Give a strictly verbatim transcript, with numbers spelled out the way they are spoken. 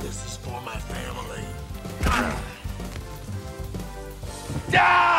This is for my family. Yeah!